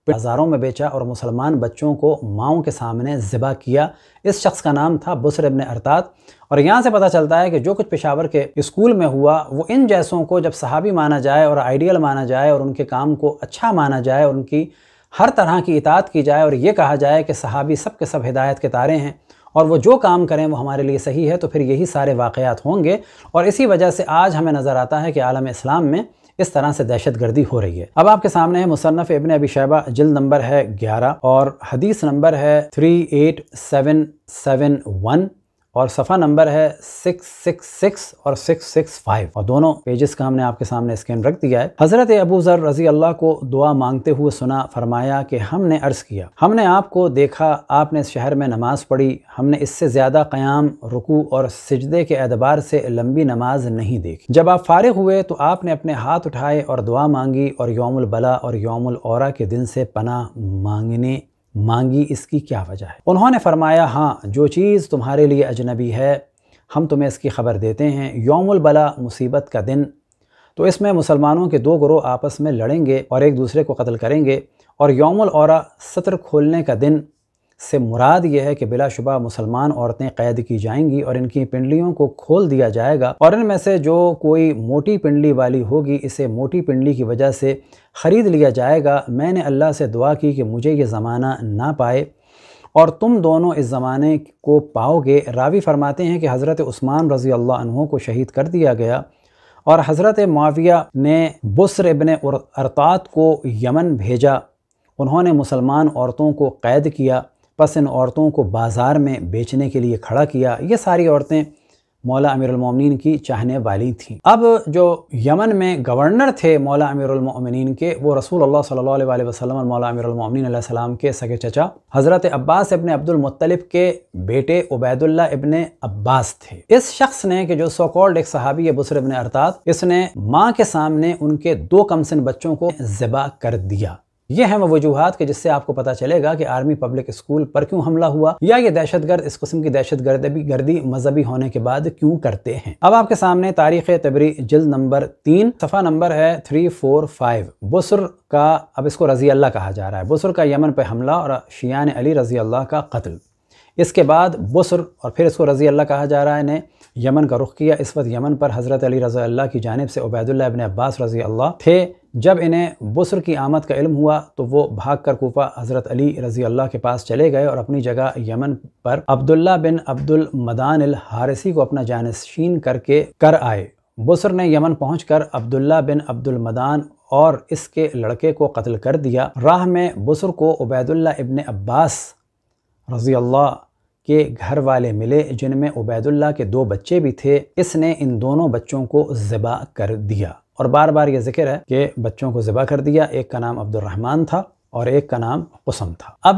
बाज़ारों में बेचा और मुसलमान बच्चों को माओं के सामने ज़िबा किया। इस शख्स का नाम था बुसर बिन अरतात। और यहाँ से पता चलता है कि जो कुछ पेशावर के स्कूल में हुआ वो इन जैसों को जब सहाबी माना जाए और आइडियल माना जाए और उनके काम को अच्छा माना जाए और उनकी हर तरह की इताअत की जाए और ये कहा जाए कि सहाबी सब के सब हिदायत के तारे हैं और वो जो काम करें वो हमारे लिए सही है, तो फिर यही सारे वाक़यात होंगे। और इसी वजह से आज हमें नज़र आता है कि आलम इस्लाम में इस तरह से दहशतगर्दी हो रही है। अब आपके सामने है मुसन्नफ़ इब्न अबी शैबा, जिल्द नंबर है 11 और हदीस नंबर है 38771 और सफ़ा नंबर है 666 और 665 और दोनों पेजेस का हमने आपके सामने स्कैन रख दिया है। हज़रत अबू ज़र रज़ी अल्लाह को दुआ मांगते हुए सुना, फरमाया कि हमने अर्ज़ किया, हमने आपको देखा, आपने इस शहर में नमाज़ पढ़ी, हमने इससे ज़्यादा क़याम, रुकू और सिजदे के एतबार से लंबी नमाज नहीं देखी। जब आप फ़ारिग़ हुए तो आपने अपने हाथ उठाए और दुआ मांगी और यौमुल बला और यौमुल औरा के दिन से पनाह मांगी, इसकी क्या वजह है? उन्होंने फरमाया, हाँ, जो चीज़ तुम्हारे लिए अजनबी है हम तुम्हें इसकी ख़बर देते हैं, यौमुल बला मुसीबत का दिन, तो इसमें मुसलमानों के दो गिरोह आपस में लड़ेंगे और एक दूसरे को कत्ल करेंगे, और यौमुल औरा सत्र खोलने का दिन से मुराद यह है कि बिलाशुबा मुसलमान औरतें क़ैद की जाएंगी और इनकी पिंडलियों को खोल दिया जाएगा और इनमें से जो कोई मोटी पिंडली वाली होगी इसे मोटी पिंडली की वजह से ख़रीद लिया जाएगा। मैंने अल्लाह से दुआ की कि मुझे ये ज़माना ना पाए और तुम दोनों इस ज़माने को पाओगे। रावी फरमाते हैं कि हज़रत उस्मान रज़ी अल्लाह अन्हु को शहीद कर दिया गया और हज़रत मुआविया ने बुसर इब्न अरतात को यमन भेजा, उन्होंने मुसलमान औरतों को क़ैद किया, बस इन औरतों को बाज़ार में बेचने के लिए खड़ा किया। ये सारी औरतें मौला अमीरुल मोमिनीन की चाहने वाली थीं। अब जो यमन में गवर्नर थे मौला अमीरुल मोमिनीन के, वो रसूलुल्लाह सल्लल्लाहु अलैहि वसल्लम और मौला अमीरुल मोमिनीन अलैहिस्सलाम के सगे चचा हज़रत अब्बास इब्न अब्दुल मुत्तलिब के बेटे उबैदुल्लाह इब्न अब्बास थे। इस शख्स ने कि जो सो कॉल्ड एक सहाबी है बुसर इब्न अरतात, इसने माँ के सामने उनके 2 कमसिन बच्चों को ज़िबा कर दिया। ये हैं वो वजूहात के जिससे आपको पता चलेगा कि आर्मी पब्लिक स्कूल पर क्यों हमला हुआ या ये दहशतगर्द इस किस्म की दहशतगर्दी मजहबी होने के बाद क्यों करते हैं। अब आपके सामने तारीख़ तबरी जल्द नंबर 3 सफ़ा नंबर है 345 बुसर का, अब इसको रज़ी अल्लाह कहा जा रहा है, बुसर का यमन पर हमला और शियान अली रज़ी अल्लाह का कत्ल। इसके बाद बुसर और फिर इसको रज़ी अल्लाह कहा जा रहा है ने यमन का रुख किया। इस वक्त यमन पर हज़रत अली रज़ी अल्लाह की जानिब से उबैदुल्लाह इब्न अब्बास रज़ी अल्लाह थे। जब इन्हें बुसर की आमद का इल्म हुआ तो वो भागकर कूफा हज़रत अली रज़ी अल्लाह के पास चले गए और अपनी जगह यमन पर अब्दुल्ला बिन अब्दुल मदान अल हारिसी को अपना जानशीन करके कर आए। बुसर ने यमन पहुंचकर अब्दुल्ला बिन अब्दुल मदान और इसके लड़के को कत्ल कर दिया। राह में बुसर को उबैदुल्लाह इब्न अब्बास रज़ी अल्लाह के घर वाले मिले जिनमें उबैदुल्लाह के 2 बच्चे भी थे। इसने इन दोनों बच्चों को ज़िबा कर दिया और बार बार ये जिक्र है कि बच्चों को ज़िबा कर दिया। एक का नाम अब्दुर्रहमान था और एक का नाम कुसम था। अब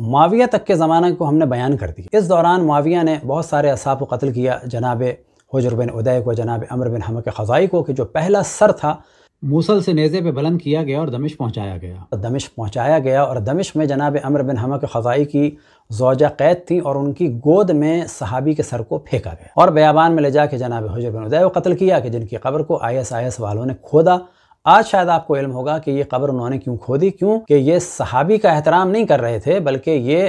मुआविया तक के ज़माने को हमने बयान कर दिया। इस दौरान मुआविया ने बहुत सारे असाब को कत्ल किया, जनाब हुजर बिन उदय को, जनाब अमर बिन हमक ख़ज़ाई को, कि जो पहला सर था मूसल से नेज़े पे बुलंद किया गया और दमिश्क पहुंचाया गया। और दमिश्क में जनाब अमर बिन हमा के ख़ज़ाई की ज़ौजा क़ैद थी और उनकी गोद में सहाबी के सर को फेंका गया और बयाबान में ले जाके जनाब हुजर बिन उदय को कत्ल किया कि जिनकी कब्र को आईएसआईएस वालों ने खोदा। आज शायद आपको इल्म होगा कि ये कब्र उन्होंने क्यों खोदी, क्योंकि ये सहाबी का एहतराम नहीं कर रहे थे बल्कि ये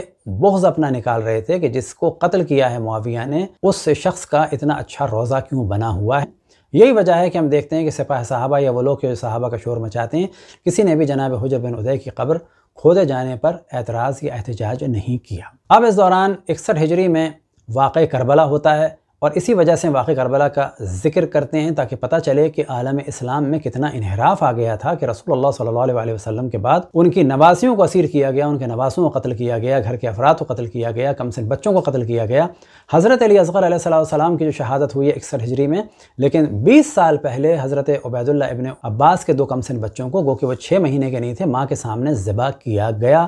बुग़्ज़ अपना निकाल रहे थे कि जिसको कत्ल किया है मुआविया ने उस शख्स का इतना अच्छा रोज़ा क्यों बना हुआ है। यही वजह है कि हम देखते हैं कि सिपाह साहबा या वो लोग जो साहबा का शोर मचाते हैं, किसी ने भी जनाब हुजर बिन उदय की कब्र खोदे जाने पर एतराज़ या एहतजाज नहीं किया। अब इस दौरान 61 हिजरी में वाकई करबला होता है और इसी वजह से वाकई करबला का जिक्र करते हैं ताकि पता चले कि आलम इस्लाम में कितना इन्हराफ आ गया था कि रसूलुल्लाह सल्लल्लाहु अलैहि वसल्लम के बाद उनकी नवासियों को असीर किया गया, उनके नवासों को कत्ल किया गया, घर के अफराद को कत्ल किया गया, कम सिन बच्चों को कत्ल किया गया। हज़रत अली असगर अलैहिस्सलाम की जो शहादत हुई है 61 हिजरी में, लेकिन 20 साल पहले हज़रत उबैदुल्लाह इब्न अब्बास के 2 कमसिन बच्चों को, गो कि वो 6 महीने के नहीं थे, माँ के सामने ज़िबा किया गया।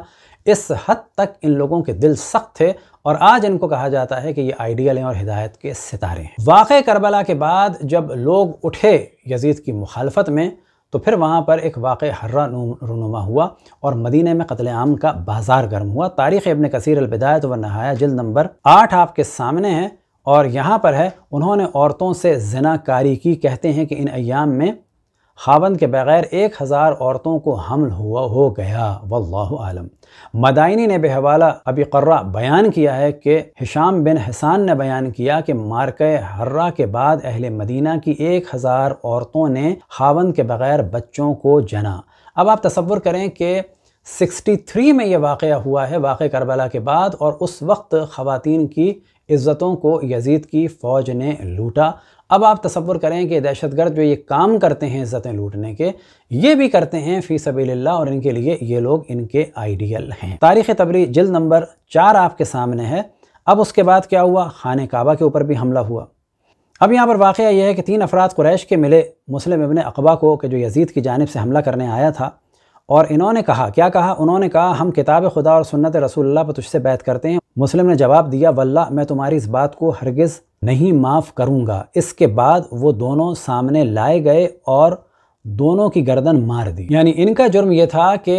इस हद तक इन लोगों के दिल सख्त थे और आज इनको कहा जाता है कि ये आइडियल हैं और हिदायत के सितारे हैं। वाक़े करबला के बाद जब लोग उठे यजीद की मुखालफत में तो फिर वहाँ पर एक वाक़े हर्रा रुनुमा हुआ और मदीने में कत्लेआम का बाजार गर्म हुआ। तारीख़ इब्न कसीर अल-बिदायत व नहाया जिल्द नंबर 8 आपके सामने है और यहाँ पर है, उन्होंने औरतों से ज़िनाकारी की। कहते हैं कि इन अयाम में खावंद के बग़ैर 1000 औरतों को हमल हुआ हो गया। वल्लाहु आलम। मदाइनी ने बेहवाला अबी कर्रा बयान किया है कि हिशाम बिन हसान ने बयान किया कि मार्के हर्रा के बाद अहले मदीना की 1000 औरतों ने खावंद के बग़ैर बच्चों को जना। अब आप तसव्वुर करें कि 63 में ये वाक़या हुआ है वाक़े करबला के बाद और उस वक्त ख़वातीन की इज़्ज़तों को यजीद की फ़ौज ने लूटा। अब आप तसव्वुर करें कि दहशतगर्द जो ये काम करते हैं इज़्ज़तें लूटने के, ये भी करते हैं फ़ी सबीलिल्लाह और इनके लिए ये लोग इनके आइडियल हैं। तारीख़ तबरी जिल्द नंबर 4 आपके सामने है। अब उसके बाद क्या हुआ, खाने काबा के ऊपर भी हमला हुआ। अब यहाँ पर वाक़या यह है कि 3 अफराद कुरैश के मिले मुस्लिम इब्न अक़बा को कि जो यजीद की जानिब से हमला करने आया था और इन्होंने कहा, क्या कहा, उन्होंने कहा हम किताब खुदा और सुन्नत रसूलुल्लाह पर तुझसे बैत करते हैं। मुस्लिम ने जवाब दिया वल्लाह मैं तुम्हारी इस बात को हरगिज़ नहीं माफ़ करूँगा। इसके बाद वो दोनों सामने लाए गए और दोनों की गर्दन मार दी। यानी इनका जुर्म ये था कि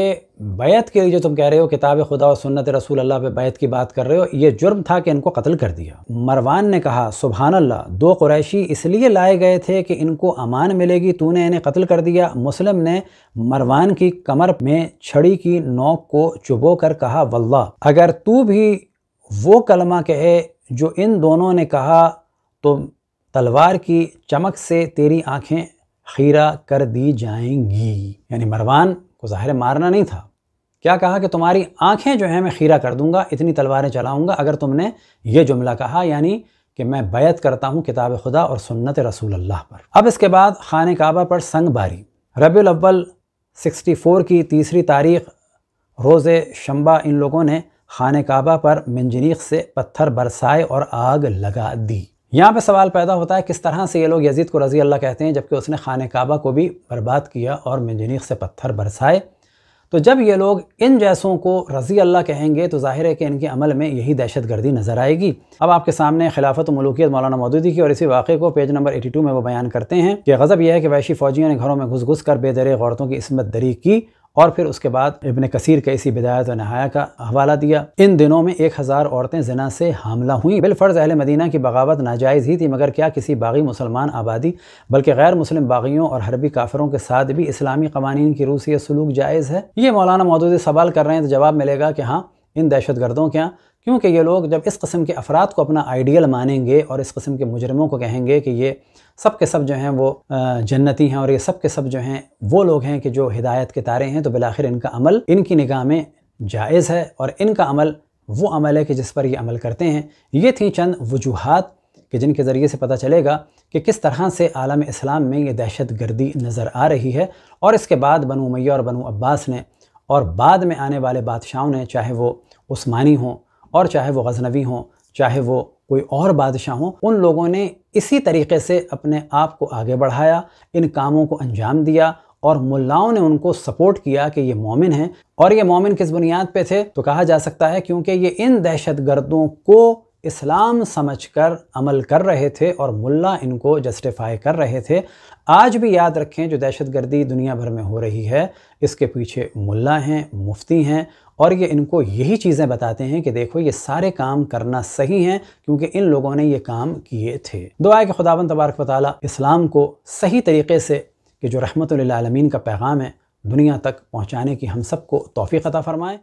बैत के लिए जो तुम कह रहे हो किताब खुदा और सुन्नत रसूल अल्लाह पे बैत की बात कर रहे हो, ये जुर्म था कि इनको कत्ल कर दिया। मरवान ने कहा सुबहानल्लाह, 2 कुरैशी इसलिए लाए गए थे कि इनको अमान मिलेगी, तूने इन्हें कत्ल कर दिया। मुस्लिम ने मरवान की कमर में छड़ी की नोक को चुबो कर कहा वल्लाह अगर तू भी वो कलमा कहे जो इन दोनों ने कहा तो तलवार की चमक से तेरी आँखें खीरा कर दी जाएंगी। यानी मरवान को ज़ाहिर मारना नहीं था, क्या कहा कि तुम्हारी आंखें जो है मैं खीरा कर दूंगा, इतनी तलवारें चलाऊंगा अगर तुमने ये जुमला कहा, यानी कि मैं बैत करता हूं किताब खुदा और सुन्नत रसूल अल्लाह पर। अब इसके बाद खाने काबा पर संग बारी। रबीउल अव्वल 64 की 3री तारीख रोज़े शंबा इन लोगों ने खाने काबा पर मंजनीक से पत्थर बरसाए और आग लगा दी। यहाँ पे सवाल पैदा होता है किस तरह से ये लोग यजीद को रज़ी अल्लाह कहते हैं जबकि उसने खाने काबा को भी बर्बाद किया और मंजनीक से पत्थर बरसाए। तो जब ये लोग इन जैसों को रज़ी अल्लाह कहेंगे तो ज़ाहिर है कि इनके अमल में यही दहशतगर्दी नज़र आएगी। अब आपके सामने खिलाफत मलूकियत मौलाना मौदूदी की और इसी वाक़े को पेज नंबर 82 में वो बयान करते हैं कि गज़ब यह है कि वैशी फ़ौजियों ने घरों में घुस घुस कर बेदरे औरतों की इस्मत दरी की। और फिर उसके बाद इब्न कसीर के इसी बिदायत व नहाया का हवाला दिया। इन दिनों में 1000 औरतें ज़िना से हमला हुई। बिलफ़र्ज़ अहले मदीना की बगावत नाजायज़ ही थी, मगर क्या किसी बागी मुसलमान आबादी बल्कि गैर मुस्लिम बागियों और हरबी काफिरों के साथ भी इस्लामी कवानीन की रूह से यह सलूक जायज़ है? ये मौलाना मौदूदी सवाल कर रहे हैं तो जवाब मिलेगा कि हाँ, इन दहशतगर्दों के यहाँ, क्योंकि ये लोग जब इस किस्म के अफराद को अपना आइडियल मानेंगे और इस किस्म के मुजरमों को कहेंगे कि ये सब के सब जो हैं वो जन्नती हैं और ये सब के सब जो हैं वो लोग हैं कि जो हिदायत के तारे हैं, तो बिलाखिर इनका अमल इनकी निगाह में जायज़ है और इनका अमल वो अमल है कि जिस पर ये अमल करते हैं। ये थी चंद वजूहात कि जिनके ज़रिए से पता चलेगा कि किस तरह से आलम इस्लाम में ये दहशतगर्दी नज़र आ रही है। और इसके बाद बनु उमैया और बनु अब्बास ने और बाद में आने वाले बादशाहों ने, चाहे वो उस्मानी हों और चाहे वो गजनवी हों, चाहे वो कोई और बादशाह हों, उन लोगों ने इसी तरीके से अपने आप को आगे बढ़ाया, इन कामों को अंजाम दिया और मुल्लाओं ने उनको सपोर्ट किया कि ये मोमिन हैं। और ये मोमिन किस बुनियाद पे थे तो कहा जा सकता है क्योंकि ये इन दहशतगर्दों को इस्लाम समझकर अमल कर रहे थे और मुल्ला इनको जस्टिफाई कर रहे थे। आज भी याद रखें, जो दहशतगर्दी दुनिया भर में हो रही है इसके पीछे मुल्ला हैं, मुफ्ती हैं, और ये इनको यही चीज़ें बताते हैं कि देखो ये सारे काम करना सही हैं क्योंकि इन लोगों ने ये काम किए थे। दुआ है कि खुदावंद तबारक व तआला इस्लाम को सही तरीक़े से, कि जो रहमतों लिल आलमीन का पैगाम है, दुनिया तक पहुँचाने की हम सबको तौफीक अता फ़रमाए।